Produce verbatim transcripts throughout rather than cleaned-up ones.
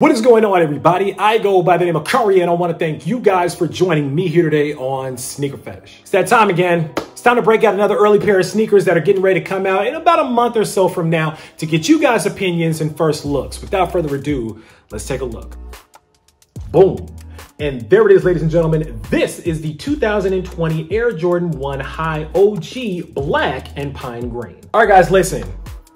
What is going on, everybody? I go by the name of Curry, and I want to thank you guys for joining me here today on Sneaker Fetish. It's that time again. It's time to break out another early pair of sneakers that are getting ready to come out in about a month or so from now to get you guys' opinions and first looks. Without further ado, let's take a look. Boom. And there it is, ladies and gentlemen. This is the two thousand twenty Air Jordan one High O G Black and Pine Green. All right, guys, listen.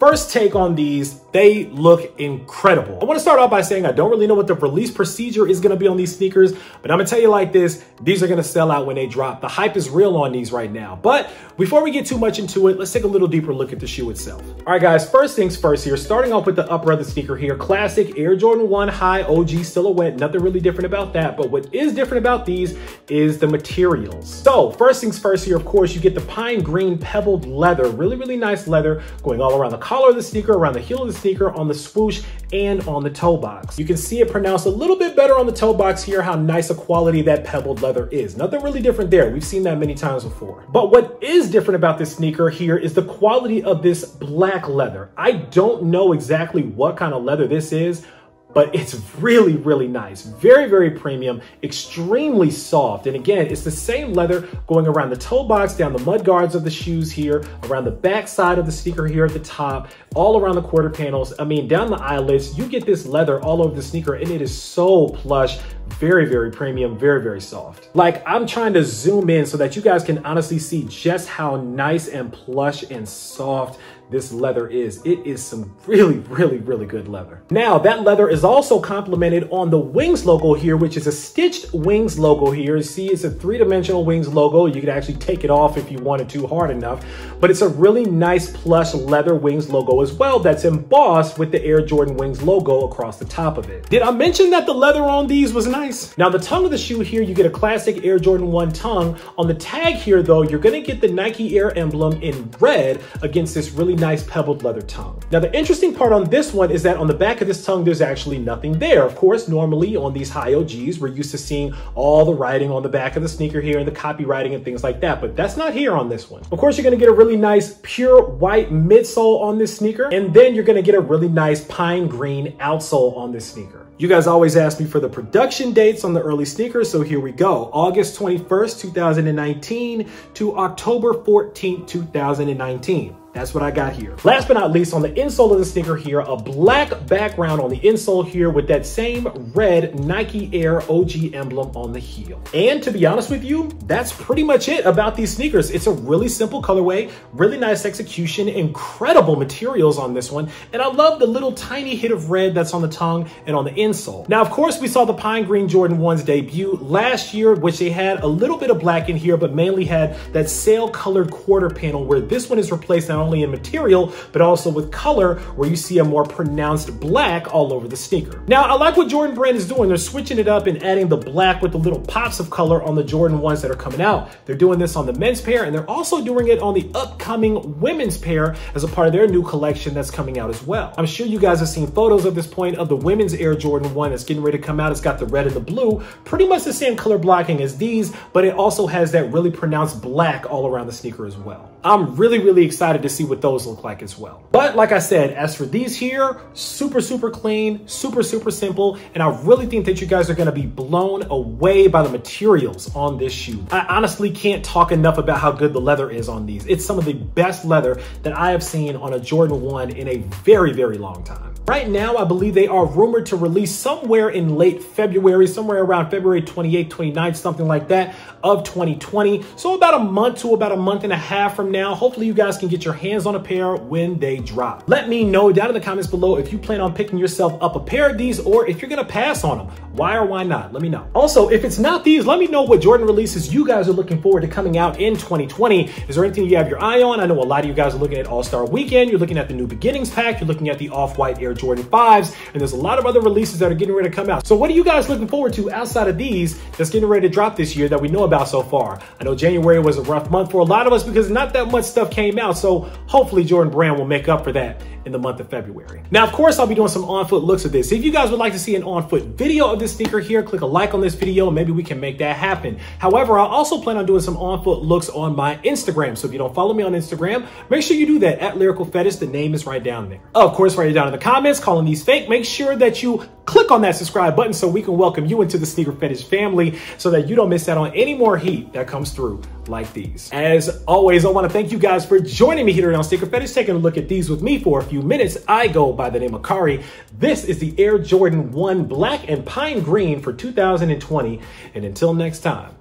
First take on these, they look incredible. I want to start off by saying I don't really know what the release procedure is going to be on these sneakers, but I'm going to tell you like this, these are going to sell out when they drop. The hype is real on these right now. But before we get too much into it, let's take a little deeper look at the shoe itself. All right, guys, first things first here, starting off with the upper of the sneaker here, classic Air Jordan one High O G silhouette, nothing really different about that. But what is different about these is the materials. So first things first here, of course, you get the pine green pebbled leather, really, really nice leather going all around the collar of the sneaker, around the heel of the sneaker, on the swoosh, and on the toe box. You can see it pronounced a little bit better on the toe box here, how nice a quality that pebbled leather is. Nothing really different there. We've seen that many times before. But what is different about this sneaker here is the quality of this black leather. I don't know exactly what kind of leather this is, but it's really, really nice. Very, very premium, extremely soft. And again, it's the same leather going around the toe box, down the mud guards of the shoes here, around the back side of the sneaker here at the top, all around the quarter panels. I mean, down the eyelets, you get this leather all over the sneaker and it is so plush. Very, very premium, very, very soft. Like, I'm trying to zoom in so that you guys can honestly see just how nice and plush and soft this leather is. It is some really, really, really good leather. Now, that leather is also complemented on the Wings logo here, which is a stitched Wings logo here. You see, it's a three-dimensional Wings logo. You could actually take it off if you wanted to hard enough, but it's a really nice plush leather Wings logo as well that's embossed with the Air Jordan Wings logo across the top of it. Did I mention that the leather on these was nice? Now the tongue of the shoe here, you get a classic Air Jordan one tongue. On the tag here though, you're gonna get the Nike Air emblem in red against this really nice pebbled leather tongue. Now the interesting part on this one is that on the back of this tongue, there's actually nothing there. Of course, normally on these high O Gs, we're used to seeing all the writing on the back of the sneaker here and the copywriting and things like that, but that's not here on this one. Of course, you're gonna get a really nice pure white midsole on this sneaker, and then you're gonna get a really nice pine green outsole on this sneaker. You guys always ask me for the production dates on the early sneakers, so here we go. August twenty-first, two thousand nineteen to October fourteenth, two thousand nineteen. That's what I got here. Last but not least, on the insole of the sneaker here, a black background on the insole here with that same red Nike Air O G emblem on the heel. And to be honest with you, that's pretty much it about these sneakers. It's a really simple colorway, really nice execution, incredible materials on this one. And I love the little tiny hit of red that's on the tongue and on the insole. Now, of course, we saw the Pine Green Jordan one's debut last year, which they had a little bit of black in here, but mainly had that sail colored quarter panel where this one is replaced now only in material, but also with color, where you see a more pronounced black all over the sneaker. Now, I like what Jordan Brand is doing. They're switching it up and adding the black with the little pops of color on the Jordan ones that are coming out. They're doing this on the men's pair, and they're also doing it on the upcoming women's pair as a part of their new collection that's coming out as well. I'm sure you guys have seen photos at this point of the women's Air Jordan one that's getting ready to come out. It's got the red and the blue, pretty much the same color blocking as these, but it also has that really pronounced black all around the sneaker as well. I'm really, really excited to see what those look like as well. But like I said, as for these here, super, super clean, super, super simple. And I really think that you guys are gonna be blown away by the materials on this shoe. I honestly can't talk enough about how good the leather is on these. It's some of the best leather that I have seen on a Jordan one in a very, very long time. Right now, I believe they are rumored to release somewhere in late February, somewhere around February twenty-eighth, twenty-ninth, something like that of twenty twenty. So about a month to about a month and a half from now, hopefully you guys can get your hands on a pair when they drop. Let me know down in the comments below if you plan on picking yourself up a pair of these or if you're gonna pass on them. Why or why not? Let me know. Also, if it's not these, let me know what Jordan releases you guys are looking forward to coming out in twenty twenty. Is there anything you have your eye on? I know a lot of you guys are looking at All-Star Weekend. You're looking at the New Beginnings pack. You're looking at the Off-White Air Jordan fives. And there's a lot of other releases that are getting ready to come out. So what are you guys looking forward to outside of these that's getting ready to drop this year that we know about so far? I know January was a rough month for a lot of us because not that much stuff came out. So hopefully Jordan Brand will make up for that in the month of February. Now, of course, I'll be doing some on-foot looks of this. If you guys would like to see an on-foot video of this sneaker here, click a like on this video and maybe we can make that happen. However, I also plan on doing some on-foot looks on my Instagram. So if you don't follow me on Instagram, make sure you do that at Lyrical Fetish. The name is right down there. Of course, write it down in the comments, calling these fake. Make sure that you click on that subscribe button so we can welcome you into the Sneaker Fetish family so that you don't miss out on any more heat that comes through like these. As always, I want to thank you guys for joining me here on Sneaker Fetish, taking a look at these with me for a few minutes. I go by the name of Kari. This is the Air Jordan one Black and Pine Green for two thousand twenty. And until next time,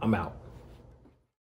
I'm out.